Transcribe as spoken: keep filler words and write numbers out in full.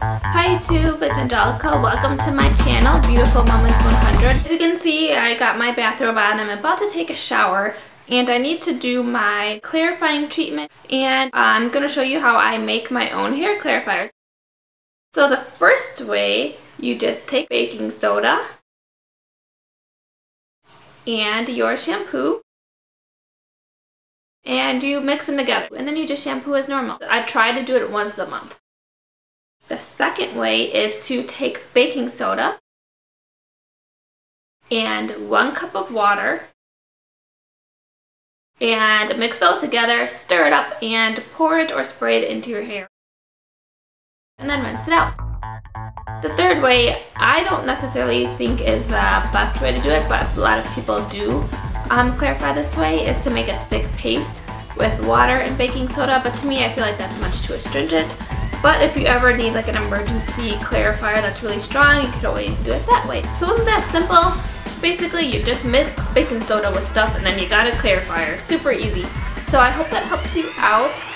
Hi YouTube, it's Angelica. Welcome to my channel, Beautiful Moments one hundred. As you can see, I got my bathrobe on. I'm about to take a shower and I need to do my clarifying treatment, and I'm going to show you how I make my own hair clarifiers. So the first way, you just take baking soda and your shampoo, and you mix them together, and then you just shampoo as normal. I try to do it once a month. The second way is to take baking soda and one cup of water and mix those together, stir it up, and pour it or spray it into your hair, and then rinse it out. The third way, I don't necessarily think is the best way to do it, but a lot of people do Um, clarify this way, is to make a thick paste with water and baking soda, but to me I feel like that's much too astringent. But if you ever need like an emergency clarifier that's really strong, you could always do it that way. So wasn't that simple? Basically you just mix baking soda with stuff and then you got a clarifier. Super easy. So I hope that helps you out.